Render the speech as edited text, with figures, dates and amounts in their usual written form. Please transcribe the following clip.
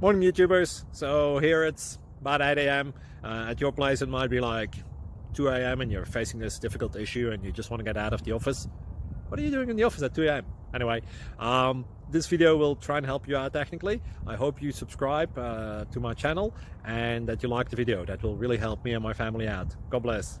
Morning YouTubers. So here it's about 8 AM at your place it might be like 2 AM and you're facing this difficult issue and you just want to get out of the office. What are you doing in the office at 2 AM? Anyway, this video will try and help you out technically. I hope you subscribe to my channel and that you like the video. That will really help me and my family out. God bless.